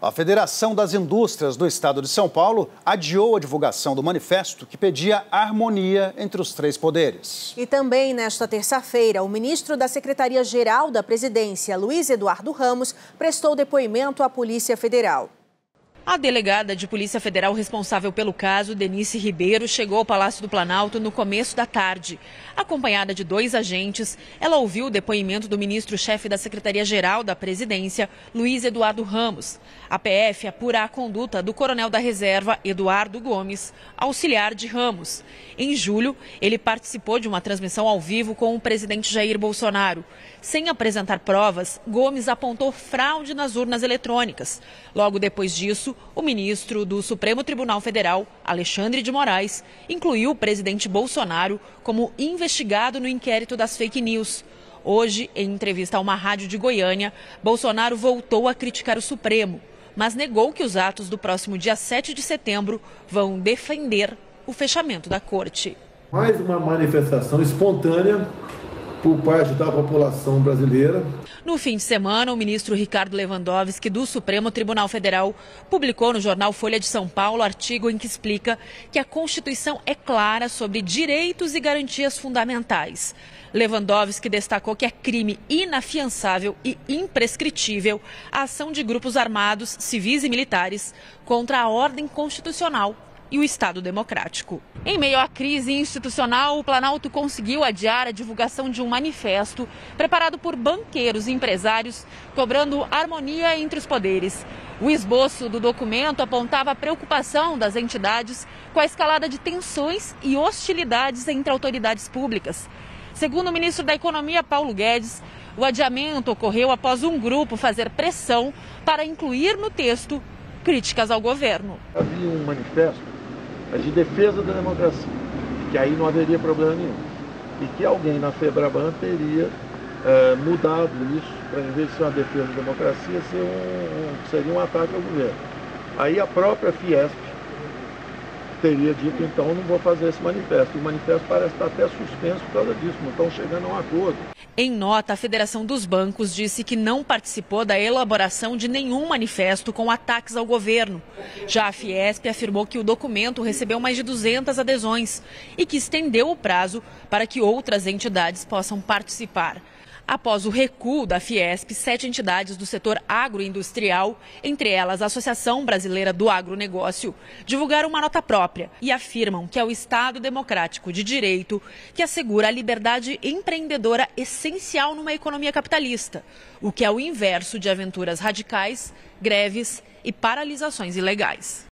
A Federação das Indústrias do Estado de São Paulo adiou a divulgação do manifesto que pedia harmonia entre os três poderes. E também nesta terça-feira, o ministro da Secretaria-Geral da Presidência, Luiz Eduardo Ramos, prestou depoimento à Polícia Federal. A delegada de Polícia Federal responsável pelo caso, Denise Ribeiro, chegou ao Palácio do Planalto no começo da tarde. Acompanhada de dois agentes, ela ouviu o depoimento do ministro-chefe da Secretaria-Geral da Presidência, Luiz Eduardo Ramos. A PF apura a conduta do coronel da reserva, Eduardo Gomes, auxiliar de Ramos. Em julho, ele participou de uma transmissão ao vivo com o presidente Jair Bolsonaro. Sem apresentar provas, Gomes apontou fraude nas urnas eletrônicas. Logo depois disso, o ministro do Supremo Tribunal Federal, Alexandre de Moraes, incluiu o presidente Bolsonaro como investigado no inquérito das fake news. Hoje, em entrevista a uma rádio de Goiânia, Bolsonaro voltou a criticar o Supremo, mas negou que os atos do próximo dia 7 de setembro vão defender o fechamento da corte. Mais uma manifestação espontânea por parte da população brasileira. No fim de semana, o ministro Ricardo Lewandowski, do Supremo Tribunal Federal, publicou no jornal Folha de São Paulo artigo em que explica que a Constituição é clara sobre direitos e garantias fundamentais. Lewandowski destacou que é crime inafiançável e imprescritível a ação de grupos armados, civis e militares contra a ordem constitucional e o Estado Democrático. Em meio à crise institucional, o Planalto conseguiu adiar a divulgação de um manifesto preparado por banqueiros e empresários, cobrando harmonia entre os poderes. O esboço do documento apontava a preocupação das entidades com a escalada de tensões e hostilidades entre autoridades públicas. Segundo o ministro da Economia, Paulo Guedes, o adiamento ocorreu após um grupo fazer pressão para incluir no texto críticas ao governo. Havia um manifesto de defesa da democracia, que aí não haveria problema nenhum. E que alguém na FEBRABAN teria mudado isso, para em vez de ser uma defesa da democracia, seria um ataque ao governo. Aí a própria FIESP teria dito, então, não vou fazer esse manifesto. E o manifesto parece estar até suspenso por causa disso, não estão chegando a um acordo. Em nota, a Federação dos Bancos disse que não participou da elaboração de nenhum manifesto com ataques ao governo. Já a Fiesp afirmou que o documento recebeu mais de 200 adesões e que estendeu o prazo para que outras entidades possam participar. Após o recuo da Fiesp, 7 entidades do setor agroindustrial, entre elas a Associação Brasileira do Agronegócio, divulgaram uma nota própria e afirmam que é o Estado Democrático de Direito que assegura a liberdade empreendedora essencial numa economia capitalista, o que é o inverso de aventuras radicais, greves e paralisações ilegais.